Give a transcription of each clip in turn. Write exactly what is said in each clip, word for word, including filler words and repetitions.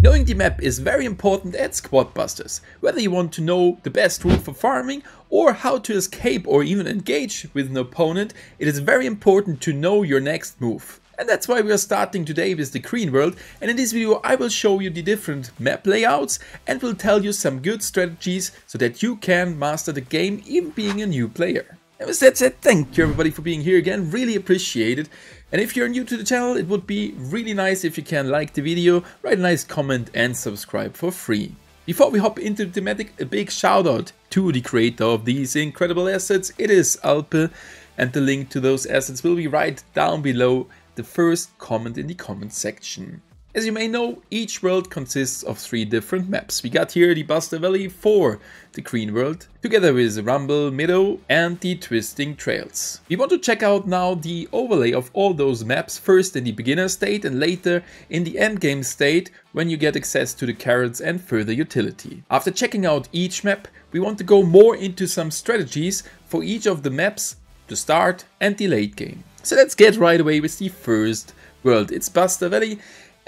Knowing the map is very important at Squad Busters, whether you want to know the best route for farming or how to escape or even engage with an opponent, it is very important to know your next move. And that's why we are starting today with the Green World, and in this video I will show you the different map layouts and will tell you some good strategies so that you can master the game even being a new player. And with that said, thank you everybody for being here again, really appreciate it. And if you're new to the channel, it would be really nice if you can like the video, write a nice comment and subscribe for free. Before we hop into the thematic, a big shout out to the creator of these incredible assets, it is Alpe, and the link to those assets will be right down below the first comment in the comment section. As you may know, each world consists of three different maps. We got here the Buster Valley for the Green World, together with Rumble Meadow and the Twisting Trails. We want to check out now the overlay of all those maps, first in the beginner state and later in the endgame state when you get access to the carrots and further utility. After checking out each map, we want to go more into some strategies for each of the maps, the start and the late game. So let's get right away with the first world. It's Buster Valley.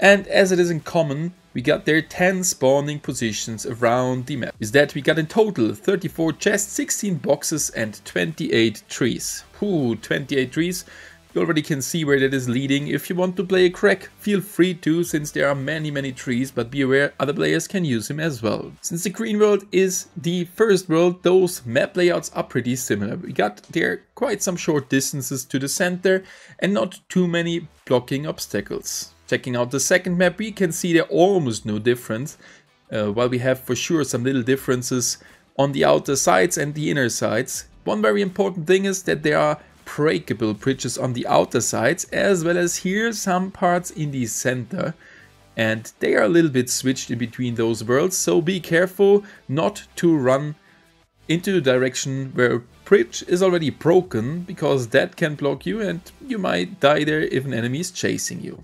And as it is in common, we got there ten spawning positions around the map. With that, we got in total thirty-four chests, sixteen boxes and twenty-eight trees. Ooh, twenty-eight trees. You already can see where that is leading. If you want to play a crack, feel free to, since there are many, many trees, but be aware other players can use him as well. Since the Green World is the first world, those map layouts are pretty similar. We got there quite some short distances to the center and not too many blocking obstacles. Checking out the second map, we can see there almost no difference, uh, while we have for sure some little differences on the outer sides and the inner sides. One very important thing is that there are breakable bridges on the outer sides, as well as here some parts in the center, and they are a little bit switched in between those worlds, so be careful not to run into the direction where a bridge is already broken, because that can block you and you might die there if an enemy is chasing you.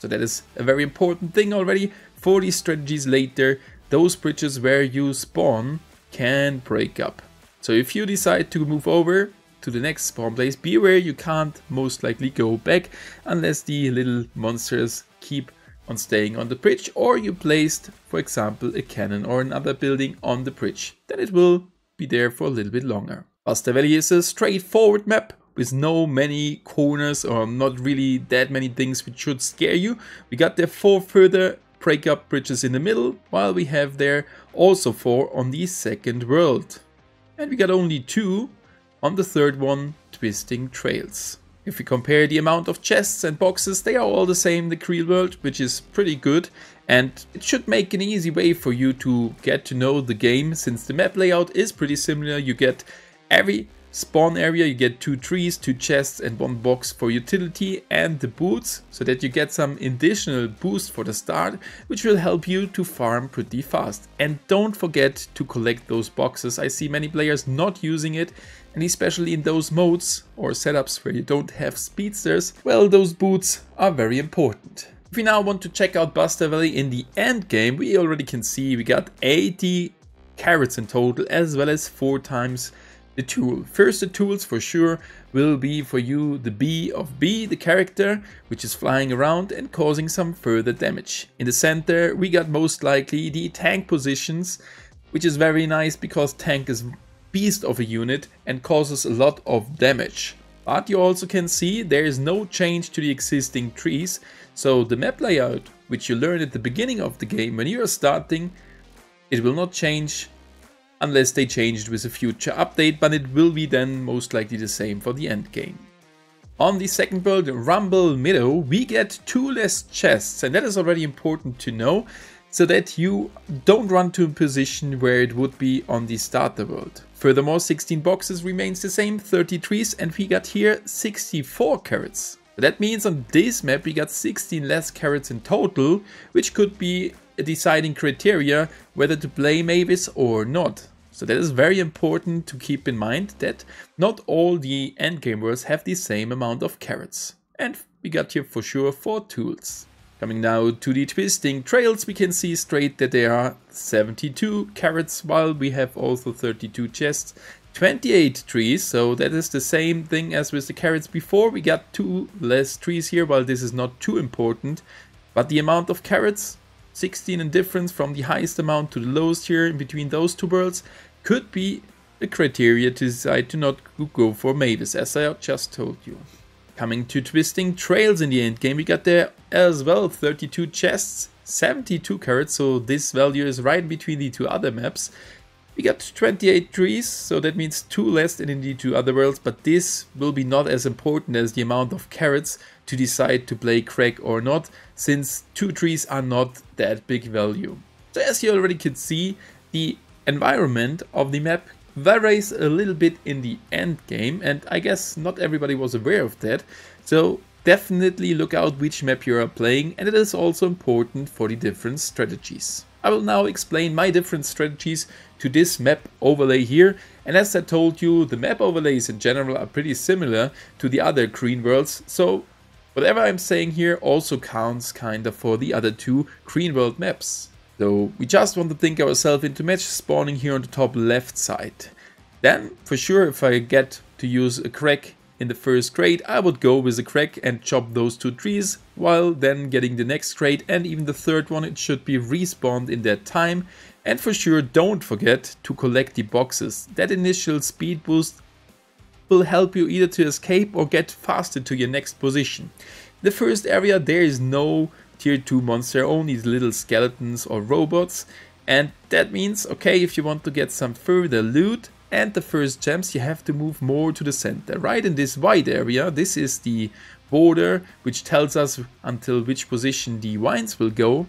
So that is a very important thing already for these strategies later. Those bridges where you spawn can break up. So if you decide to move over to the next spawn place, be aware you can't most likely go back unless the little monsters keep on staying on the bridge, or you placed, for example, a cannon or another building on the bridge. Then it will be there for a little bit longer. Buster Valley is a straightforward map with no many corners or not really that many things which should scare you. We got there four further break-up bridges in the middle, while we have there also four on the second world. And we got only two on the third one, Twisting Trails. If we compare the amount of chests and boxes, they are all the same in the Green World, which is pretty good. And it should make an easy way for you to get to know the game, since the map layout is pretty similar. You get every spawn area, you get two trees, two chests and one box for utility and the boots, so that you get some additional boost for the start, which will help you to farm pretty fast. And don't forget to collect those boxes. I see many players not using it, and especially in those modes or setups where you don't have speedsters, well, those boots are very important. If we now want to check out Buster Valley in the end game, we already can see we got eighty carrots in total, as well as four times the tool. First, the tools for sure will be for you the B of B, the character, which is flying around and causing some further damage. In the center, we got most likely the tank positions, which is very nice because tank is beast of a unit and causes a lot of damage. But you also can see there is no change to the existing trees, so the map layout, which you learned at the beginning of the game when you are starting, it will not change unless they changed with a future update, but it will be then most likely the same for the end game. On the second world, Rumble Meadow, we get two less chests, and that is already important to know, so that you don't run to a position where it would be on the starter world. Furthermore, sixteen boxes remains the same, thirty trees, and we got here sixty-four carrots. That means on this map we got sixteen less carrots in total, which could be a deciding criteria whether to play Mavis or not. So that is very important to keep in mind, that not all the endgame worlds have the same amount of carrots. And we got here for sure four tools. Coming now to the Twisting Trails, we can see straight that there are seventy-two carrots, while we have also thirty-two chests, twenty-eight trees, so that is the same thing as with the carrots before. We got two less trees here, while this is not too important, but the amount of carrots sixteen in difference from the highest amount to the lowest here in between those two worlds could be a criteria to decide to not go for Mavis, as I just told you. Coming to Twisting Trails in the endgame, we got there as well thirty-two chests, seventy-two carrots, so this value is right between the two other maps. We got twenty-eight trees, so that means two less than in the two other worlds, but this will be not as important as the amount of carrots to decide to play crack or not, since two trees are not that big value. So as you already could see, the environment of the map varies a little bit in the end game, and I guess not everybody was aware of that, so definitely look out which map you are playing, and it is also important for the different strategies. I will now explain my different strategies to this map overlay here, and as I told you, the map overlays in general are pretty similar to the other green worlds, so whatever I'm saying here also counts kinda for the other two green world maps. So we just want to think ourselves into match spawning here on the top left side. Then for sure, if I get to use a crack in the first crate, I would go with a crack and chop those two trees, while then getting the next crate and even the third one, it should be respawned in that time. And for sure, don't forget to collect the boxes. That initial speed boost will help you either to escape or get faster to your next position. The first area, there is no tier two monster, only little skeletons or robots, and that means, okay, if you want to get some further loot and the first gems, you have to move more to the center, right in this white area. This is the border which tells us until which position the vines will go.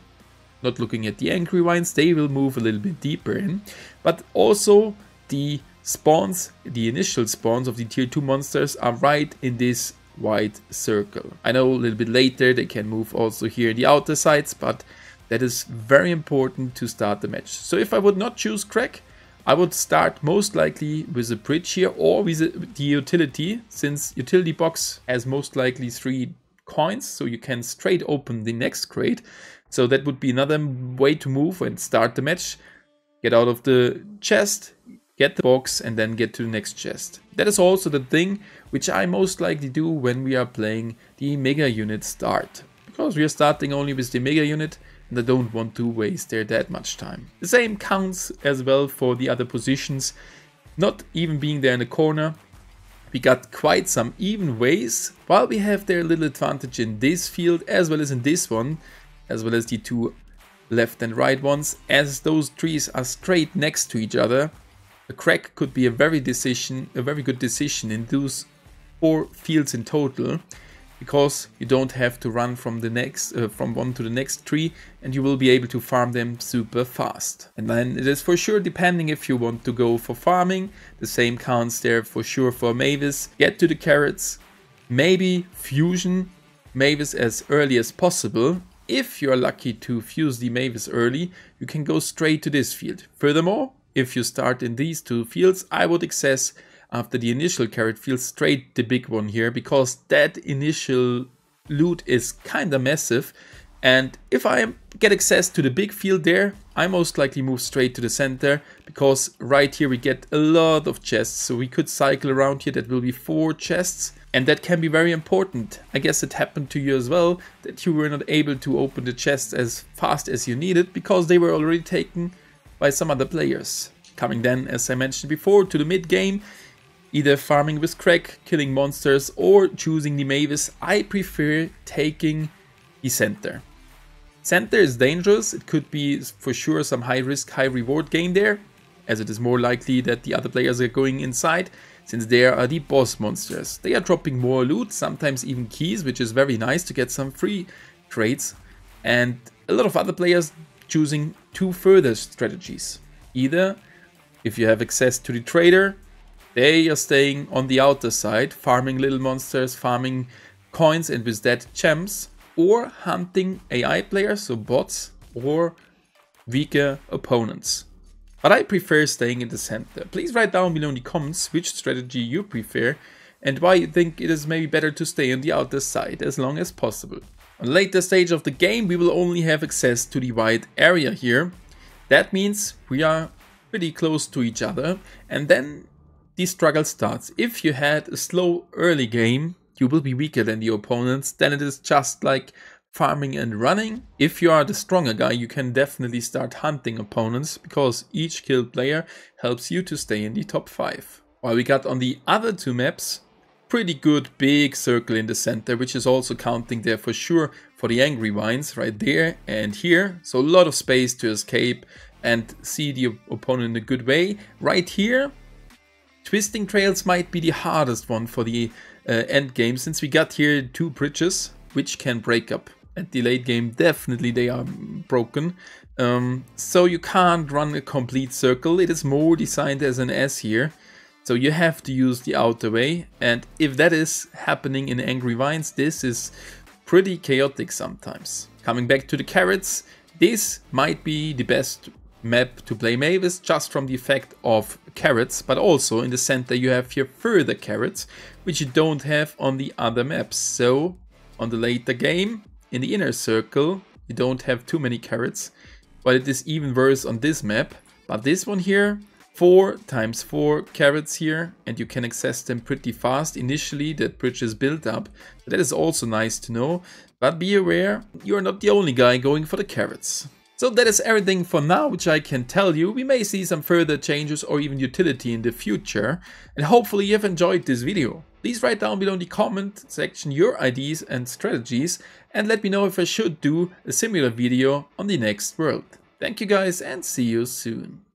Not looking at the angry vines, they will move a little bit deeper in. But also the spawns, the initial spawns of the tier two monsters are right in this white circle. I know a little bit later they can move also here in the outer sides, but that is very important to start the match. So if I would not choose crack, I would start most likely with a bridge here or with the utility, since utility box has most likely three coins, so you can straight open the next crate. So that would be another way to move and start the match. Get out of the chest, get the box, and then get to the next chest. That is also the thing which I most likely do when we are playing the mega unit start, because we are starting only with the mega unit, and I don't want to waste there that much time. The same counts as well for the other positions, not even being there in the corner. We got quite some even ways, while we have their little advantage in this field as well as in this one, as well as the two left and right ones, as those trees are straight next to each other. A crack could be a very decision, a very good decision in those four fields in total, because you don't have to run from the next uh, from one to the next tree, and you will be able to farm them super fast. And then it is for sure depending if you want to go for farming. The same counts there for sure for Mavis. Get to the carrots, maybe fusion Mavis as early as possible. If you are lucky to fuse the Mavis early, you can go straight to this field. Furthermore, if you start in these two fields, I would access after the initial carrot field straight the big one here, because that initial loot is kinda massive, and if I get access to the big field there, I most likely move straight to the center, because right here we get a lot of chests, so we could cycle around here. That will be four chests, and that can be very important. I guess it happened to you as well, that you were not able to open the chests as fast as you needed, because they were already taken by some other players. Coming then, as I mentioned before, to the mid game, either farming with crack, killing monsters, or choosing the Mavis, I prefer taking the center. Center is dangerous, it could be for sure some high risk, high reward game there, as it is more likely that the other players are going inside, since there are the boss monsters. They are dropping more loot, sometimes even keys, which is very nice to get some free trades, and a lot of other players choosing two further strategies. Either, if you have access to the trader, they are staying on the outer side, farming little monsters, farming coins, and with that gems, or hunting A I players, so bots, or weaker opponents. But I prefer staying in the center. Please write down below in the comments which strategy you prefer and why you think it is maybe better to stay on the outer side as long as possible. On a later stage of the game, we will only have access to the wide area here. That means we are pretty close to each other, and then the struggle starts. If you had a slow early game, you will be weaker than the opponents. Then it is just like farming and running. If you are the stronger guy, you can definitely start hunting opponents, because each killed player helps you to stay in the top five. While we got on the other two maps, pretty good big circle in the center, which is also counting there for sure for the angry vines right there and here. So a lot of space to escape and see the opponent in a good way. Right here, Twisting Trails might be the hardest one for the uh, end game, since we got here two bridges which can break up. At the late game, definitely they are broken. Um, so you can't run a complete circle. It is more designed as an S here. So you have to use the outer way. And if that is happening in Angry Vines, this is pretty chaotic sometimes. Coming back to the carrots, this might be the best map to play Mavis, just from the effect of carrots. But also in the center you have here further carrots, which you don't have on the other maps. So on the later game, in the inner circle, you don't have too many carrots. But it is even worse on this map. But this one here, Four times four carrots here, and you can access them pretty fast. Initially that bridge is built up, but that is also nice to know. But be aware, you're not the only guy going for the carrots. So that is everything for now, which I can tell you. We may see some further changes or even utility in the future. And hopefully you have enjoyed this video. Please write down below in the comment section your ideas and strategies, and let me know if I should do a similar video on the next world. Thank you guys, and see you soon.